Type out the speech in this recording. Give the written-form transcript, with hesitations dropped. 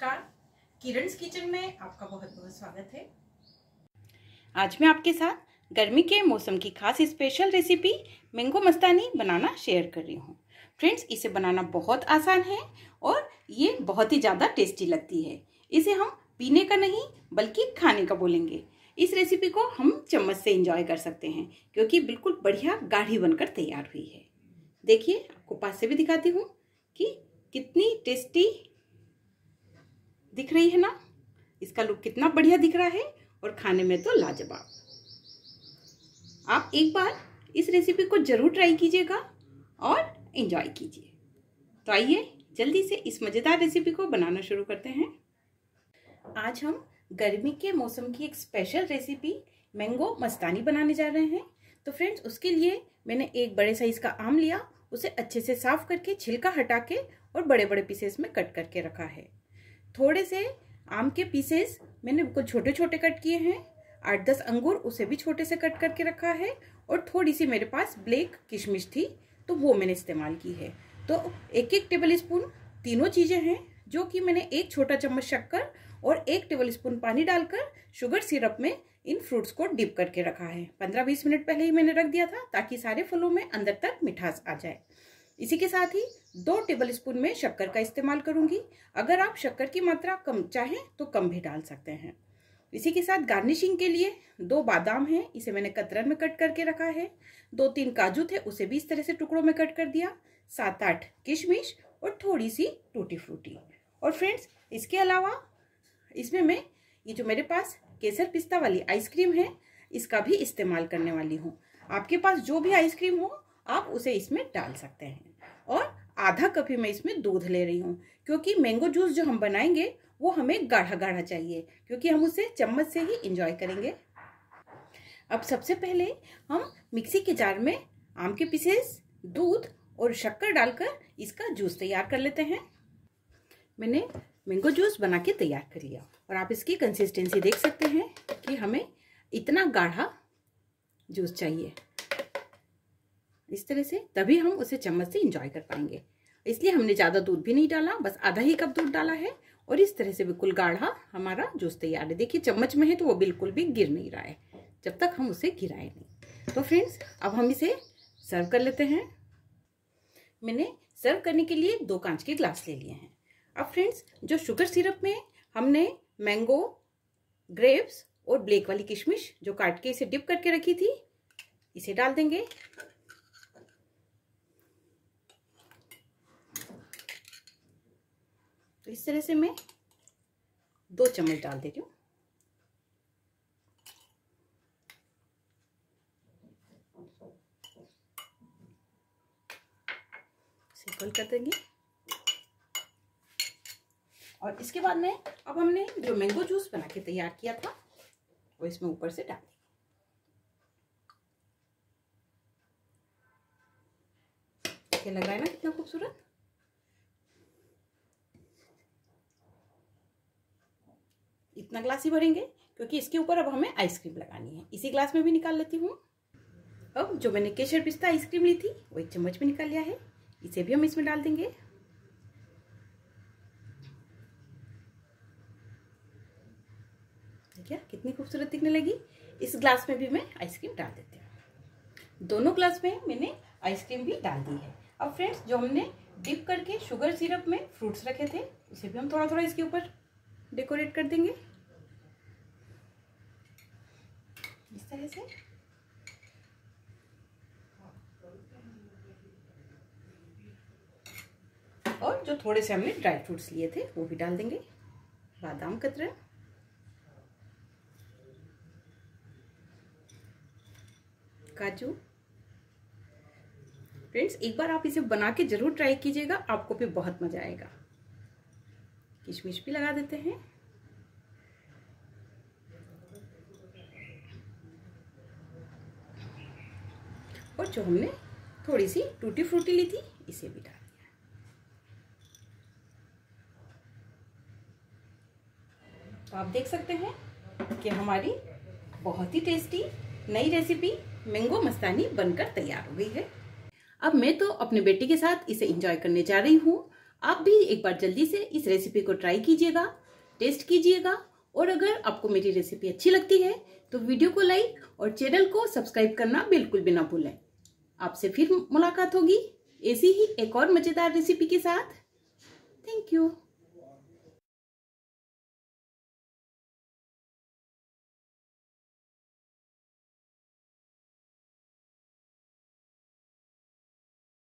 नमस्कार, किरण's किचन में आपका बहुत बहुत स्वागत है। आज मैं आपके साथ गर्मी के मौसम की खास स्पेशल रेसिपी मैंगो मस्तानी बनाना शेयर कर रही हूँ। फ्रेंड्स, इसे बनाना बहुत आसान है और ये बहुत ही ज़्यादा टेस्टी लगती है। इसे हम पीने का नहीं बल्कि खाने का बोलेंगे। इस रेसिपी को हम चम्मच से इंजॉय कर सकते हैं क्योंकि बिल्कुल बढ़िया गाढ़ी बनकर तैयार हुई है। देखिए, आपको पास से भी दिखाती हूँ कि कितनी टेस्टी दिख रही है ना। इसका लुक कितना बढ़िया दिख रहा है और खाने में तो लाजवाब। आप एक बार इस रेसिपी को जरूर ट्राई कीजिएगा और एंजॉय कीजिए। तो आइए जल्दी से इस मज़ेदार रेसिपी को बनाना शुरू करते हैं। आज हम गर्मी के मौसम की एक स्पेशल रेसिपी मैंगो मस्तानी बनाने जा रहे हैं। तो फ्रेंड्स, उसके लिए मैंने एक बड़े साइज़ का आम लिया, उसे अच्छे से साफ करके छिलका हटा के और बड़े बड़े पीसेस में कट करके रखा है। थोड़े से आम के पीसेस मैंने कुछ छोटे छोटे कट किए हैं। 8-10 अंगूर, उसे भी छोटे से कट करके रखा है। और थोड़ी सी मेरे पास ब्लैक किशमिश थी तो वो मैंने इस्तेमाल की है। तो 1-1 टेबलस्पून तीनों चीज़ें हैं जो कि मैंने 1 छोटा चम्मच शक्कर और 1 टेबलस्पून पानी डालकर शुगर सिरप में इन फ्रूट्स को डिप करके रखा है। 15-20 मिनट पहले ही मैंने रख दिया था ताकि सारे फलों में अंदर तक मिठास आ जाए। इसी के साथ ही 2 टेबलस्पून में शक्कर का इस्तेमाल करूंगी। अगर आप शक्कर की मात्रा कम चाहें तो कम भी डाल सकते हैं। इसी के साथ गार्निशिंग के लिए 2 बादाम हैं, इसे मैंने कतरन में कट करके रखा है। 2-3 काजू थे, उसे भी इस तरह से टुकड़ों में कट कर दिया। 7-8 किशमिश और थोड़ी सी टूटी फ्रूटी। और फ्रेंड्स, इसके अलावा इसमें मैं ये जो मेरे पास केसर पिस्ता वाली आइसक्रीम है, इसका भी इस्तेमाल करने वाली हूँ। आपके पास जो भी आइसक्रीम हो आप उसे इसमें डाल सकते हैं। और आधा कप ही मैं इसमें दूध ले रही हूँ क्योंकि मैंगो जूस जो हम बनाएंगे वो हमें गाढ़ा गाढ़ा चाहिए क्योंकि हम उसे चम्मच से ही इंजॉय करेंगे। अब सबसे पहले हम मिक्सी के जार में आम के पीसेस, दूध और शक्कर डालकर इसका जूस तैयार कर लेते हैं। मैंने मैंगो जूस बना के तैयार कर लिया और आप इसकी कंसिस्टेंसी देख सकते हैं कि हमें इतना गाढ़ा जूस चाहिए। इस तरह से तभी हम उसे चम्मच से इंजॉय कर पाएंगे। इसलिए हमने ज़्यादा दूध भी नहीं डाला, बस आधा ही कप दूध डाला है। और इस तरह से बिल्कुल गाढ़ा हमारा जूस तैयार है। देखिए, चम्मच में है तो वो बिल्कुल भी गिर नहीं रहा है जब तक हम उसे गिराए नहीं। तो फ्रेंड्स, अब हम इसे सर्व कर लेते हैं। मैंने सर्व करने के लिए 2 कांच के ग्लास ले लिए हैं। अब फ्रेंड्स, जो शुगर सिरप में हमने मैंगो, ग्रेप्स और ब्लैक वाली किशमिश जो काट के इसे डिप करके रखी थी, इसे डाल देंगे। तो इस तरह से मैं 2 चम्मच डाल दे रही हूँ। इक्वल कर देंगे। और इसके बाद में अब हमने जो मैंगो जूस बना के तैयार किया था वो इसमें ऊपर से डाल देंगे। ये लग रहा है ना कितना खूबसूरत। इतना ग्लास ही भरेंगे क्योंकि इसके ऊपर अब हमें आइसक्रीम लगानी है। इसी ग्लास में भी निकाल लेती हूँ। अब जो मैंने केसर पिस्ता आइसक्रीम ली थी वो एक चम्मच में निकाल लिया है, इसे भी हम इसमें डाल देंगे। देखिए कितनी खूबसूरत दिखने लगी। इस ग्लास में भी मैं आइसक्रीम डाल देती हूँ। दोनों ग्लास में मैंने आइसक्रीम भी डाल दी है। अब फ्रेंड्स, जो हमने डिप करके शुगर सिरप में फ्रूट्स रखे थे उसे भी हम थोड़ा थोड़ा इसके ऊपर डेकोरेट कर देंगे। इस तरह से और जो थोड़े से हमने ड्राई फ्रूट्स लिए थे वो भी डाल देंगे। बादाम कतरन, काजू। फ्रेंड्स, एक बार आप इसे बना के जरूर ट्राई कीजिएगा, आपको भी बहुत मजा आएगा। किशमिश भी लगा देते हैं। और जो हमने थोड़ी सी टूटी फ्रूटी ली थी इसे भी डाल। तो आप देख सकते हैं कि हमारी बहुत ही टेस्टी नई रेसिपी मैंगो मस्तानी बनकर तैयार हो गई है। अब मैं तो अपने बेटी के साथ इसे एंजॉय करने जा रही हूँ। आप भी एक बार जल्दी से इस रेसिपी को ट्राई कीजिएगा, टेस्ट कीजिएगा। और अगर आपको मेरी रेसिपी अच्छी लगती है तो वीडियो को लाइक और चैनल को सब्सक्राइब करना बिल्कुल भी ना भूलें। आपसे फिर मुलाकात होगी ऐसी ही एक और मज़ेदार रेसिपी के साथ। Thank you.